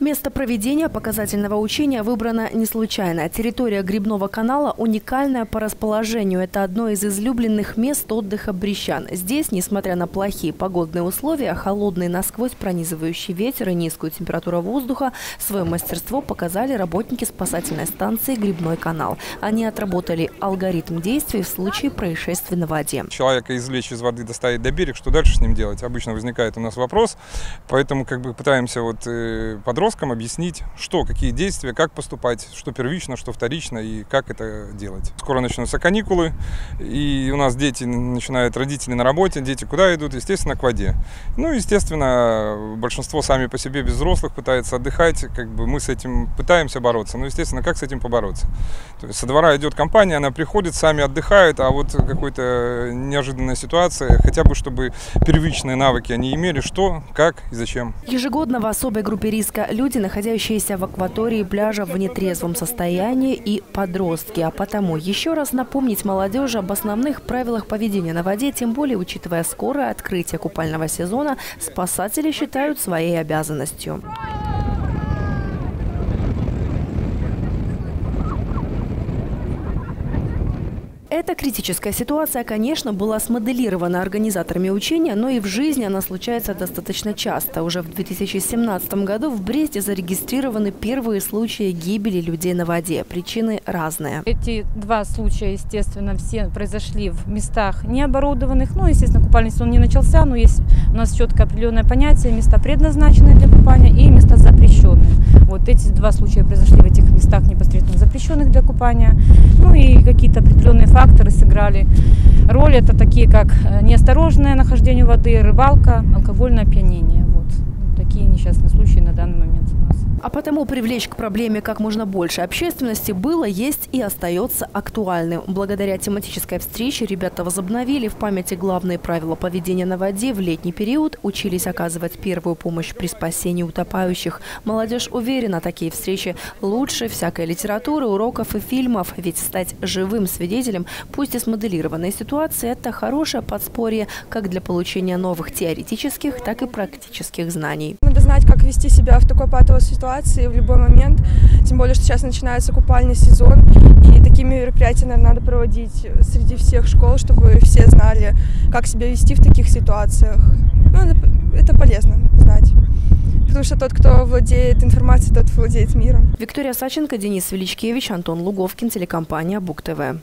Место проведения показательного учения выбрано не случайно. Территория Грибного канала уникальная по расположению. Это одно из излюбленных мест отдыха брещан. Здесь, несмотря на плохие погодные условия, холодный насквозь пронизывающий ветер и низкую температуру воздуха, свое мастерство показали работники спасательной станции «Грибной канал». Они отработали алгоритм действий в случае происшествия на воде. Человека извлечь из воды, доставить до берега, что дальше с ним делать? Обычно возникает у нас вопрос, поэтому пытаемся подросткам объяснить, какие действия, как поступать, что первично, что вторично и как это делать. Скоро начнутся каникулы, и у нас дети начинают, родители на работе, дети куда идут? Естественно, к воде. Ну, естественно, большинство сами по себе без взрослых пытается отдыхать, мы с этим пытаемся бороться, но, естественно, как с этим побороться? То есть со двора идет компания, она приходит, сами отдыхают, а вот какой-то неожиданная ситуация, хотя бы чтобы первичные навыки они имели, что, как и зачем. Ежегодно в особой группе риска люди, находящиеся в акватории пляжа в нетрезвом состоянии, и подростки. А потому еще раз напомнить молодежи об основных правилах поведения на воде, тем более учитывая скорое открытие купального сезона, спасатели считают своей обязанностью. Эта критическая ситуация, конечно, была смоделирована организаторами учения, но и в жизни она случается достаточно часто. Уже в 2017 году в Бресте зарегистрированы первые случаи гибели людей на воде. Причины разные. Эти два случая, естественно, все произошли в местах необорудованных. Ну, естественно, купальный сезон не начался, но есть у нас четко определенное понятие: места, предназначенные для купания, и места запрещенные. Вот эти два случая произошли в этих местах, непосредственно запрещенных для купания. Ну и какие-то определенные факторы сыграли роль. Это такие, как неосторожное нахождение воды, рыбалка, алкогольное опьянение. Вот такие несчастные случаи на данный момент у нас. А потому привлечь к проблеме как можно больше общественности было, есть и остается актуальным. Благодаря тематической встрече ребята возобновили в памяти главные правила поведения на воде в летний период, учились оказывать первую помощь при спасении утопающих. Молодежь уверена, такие встречи лучше всякой литературы, уроков и фильмов. Ведь стать живым свидетелем, пусть и смоделированной ситуации, это хорошее подспорье как для получения новых теоретических, так и практических знаний. Надо знать, как вести себя в такой патовой ситуации в любой момент, тем более, что сейчас начинается купальный сезон, и такие мероприятия, наверное, надо проводить среди всех школ, чтобы все знали, как себя вести в таких ситуациях. Ну, это полезно знать, потому что тот, кто владеет информацией, тот владеет миром. Виктория Саченко, Денис Величкевич, Антон Луговкин, телекомпания Буг-ТВ.